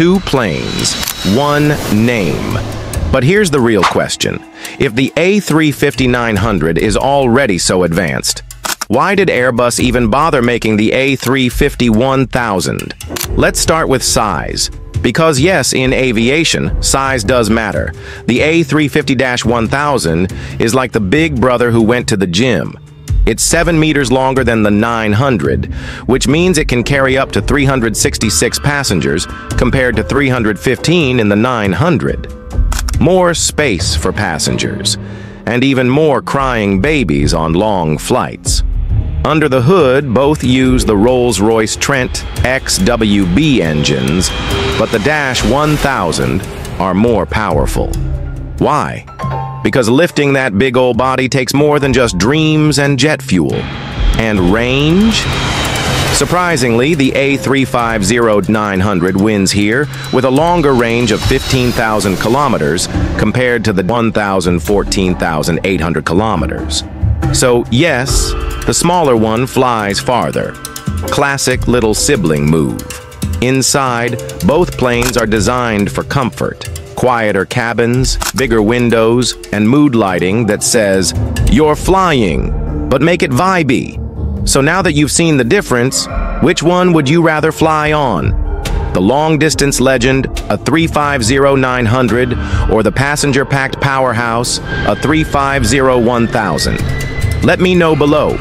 two planes, one name. But here's the real question. If the A350-900 is already so advanced, why did Airbus even bother making the A350-1000? Let's start with size. Because yes, in aviation, size does matter. The A350-1000 is like the big brother who went to the gym. It's 7 meters longer than the 900, which means it can carry up to 366 passengers compared to 315 in the 900. More space for passengers, and even more crying babies on long flights. Under the hood, both use the Rolls-Royce Trent XWB engines, but the -1000 are more powerful. Why? Because lifting that big old body takes more than just dreams and jet fuel. And range? Surprisingly, the A350-900 wins here with a longer range of 15,000 kilometers compared to the 14,800 kilometers. So, yes, the smaller one flies farther. Classic little sibling move. Inside, both planes are designed for comfort. Quieter cabins, bigger windows, and mood lighting that says, "You're flying, but make it vibey." So now that you've seen the difference, which one would you rather fly on? The long-distance legend, a 350-900, or the passenger-packed powerhouse, a 350-1000? Let me know below.